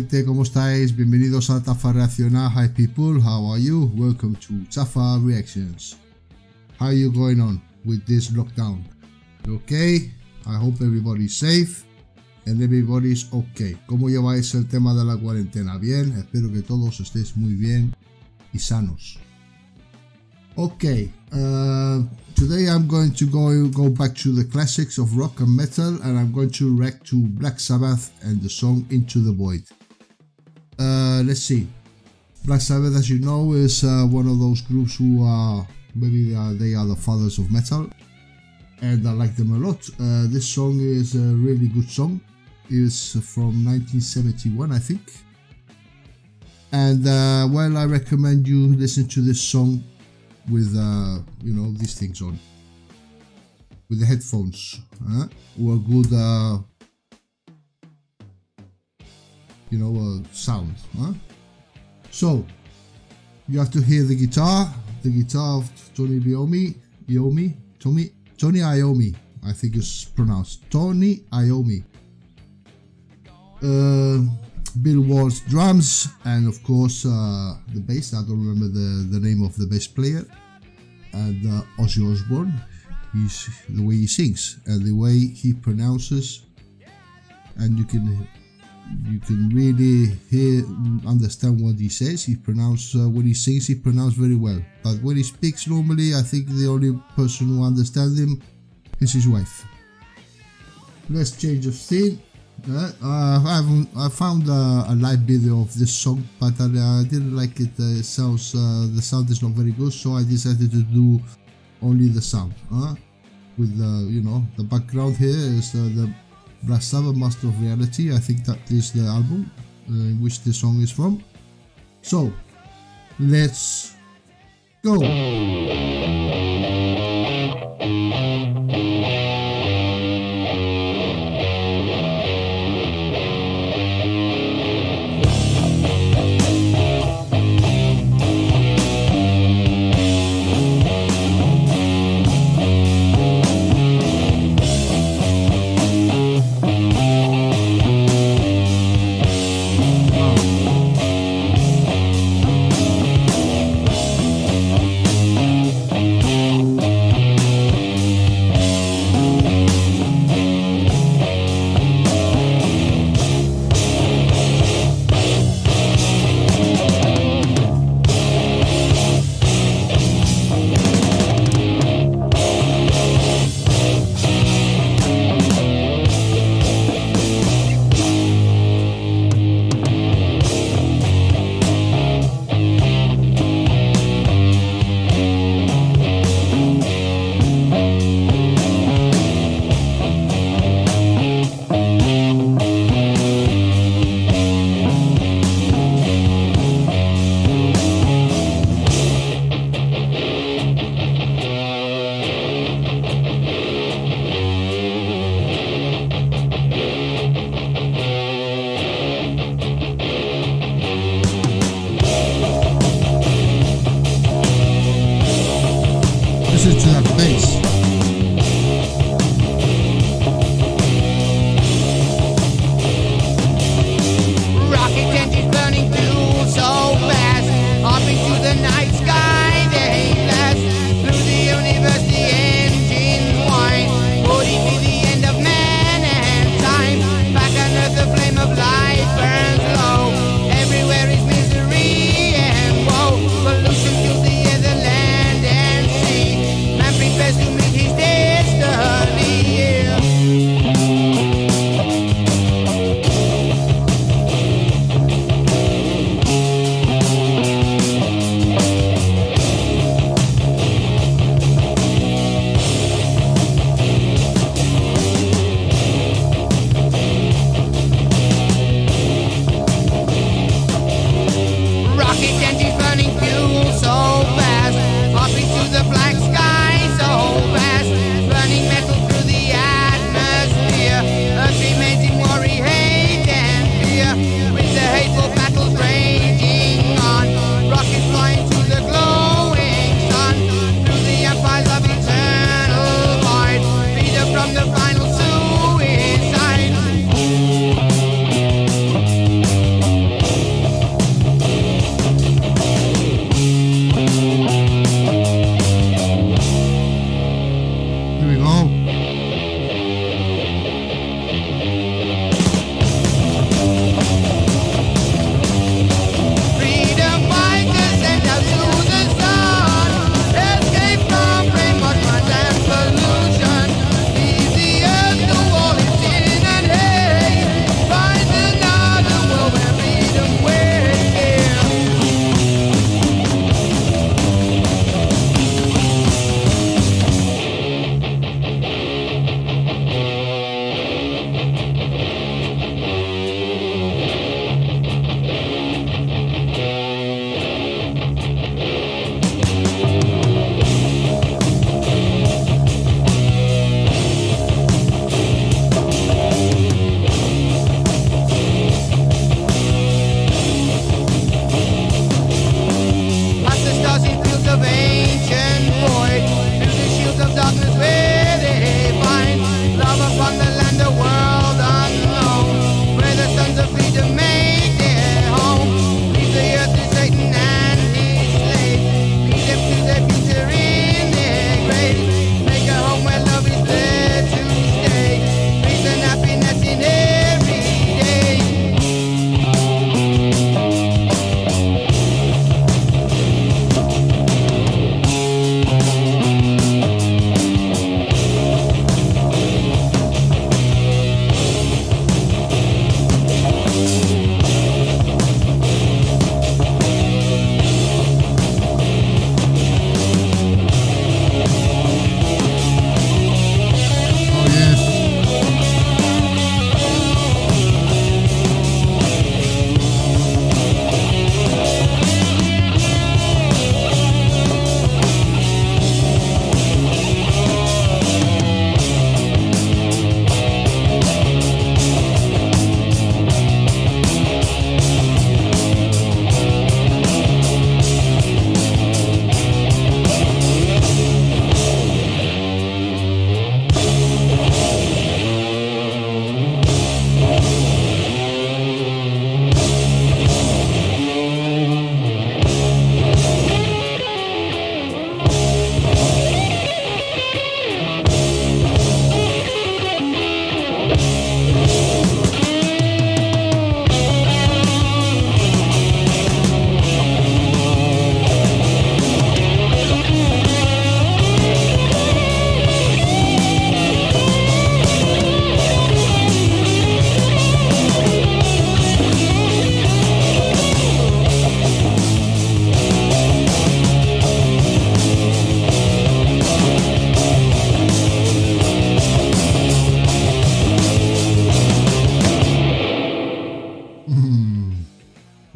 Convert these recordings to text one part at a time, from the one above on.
gente, ¿cómo estáis? Bienvenidos a Tafa Reaccionar. Hi people, how are you? Welcome to Tafa Reactions. How are you going on with this lockdown? Okay, I hope everybody's safe and everybody's okay. ¿Cómo lleváis el tema de la cuarentena? Bien, espero que todos estéis muy bien y sanos. Okay, today I'm going to go back to the classics of rock and metal, and I'm going to react to Black Sabbath and the song Into the Void. Let's see. Black Sabbath, as you know, is one of those groups who are, maybe they are the fathers of metal, and I like them a lot. This song is a really good song. It's from 1971, I think. And well, I recommend you listen to this song with you know, these things on, with the headphones, or a good you know, sound, So you have to hear the guitar, of Tony Iommi, Tony Iommi, I think it's pronounced Tony Iommi. Bill Ward's drums, and of course the bass. I don't remember the name of the bass player. And Ozzy Osbourne, the way he sings and the way he pronounces, and you can really understand what he says. He pronounces when he sings, he pronounces very well. But when he speaks normally, I think the only person who understands him is his wife. Let's change of scene. I found a live video of this song, but I didn't like it. It sounds, the sound is not very good, so I decided to do only the sound. With the, you know, the background here is the Black Sabbath Master of Reality. I think that is the album in which this song is from. So let's go.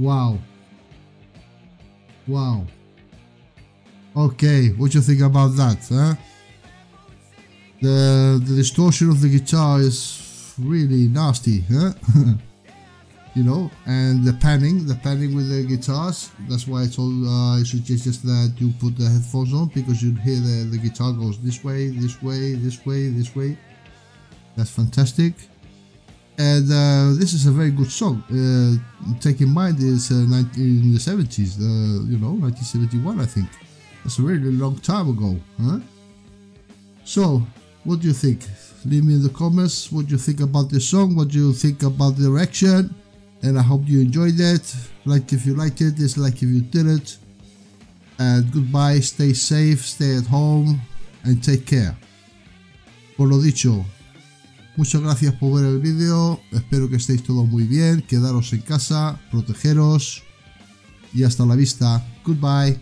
Wow. Wow. Okay, what do you think about that, huh? The distortion of the guitar is really nasty, huh? You know, and the panning with the guitars. That's why I told I suggested that you put the headphones on, because you'd hear the guitar goes this way, this way, this way, this way. That's fantastic. And this is a very good song. Take in mind it's in the 70s, you know, 1971, I think. That's a really long time ago, huh? So, what do you think? Leave me in the comments what you think about this song, what you think about the reaction, and I hope you enjoyed it. Like if you liked it, dislike if you didn't. And goodbye, stay safe, stay at home, and take care. Por lo dicho, muchas gracias por ver el vídeo, espero que estéis todos muy bien, quedaros en casa, protegeros, y hasta la vista, goodbye.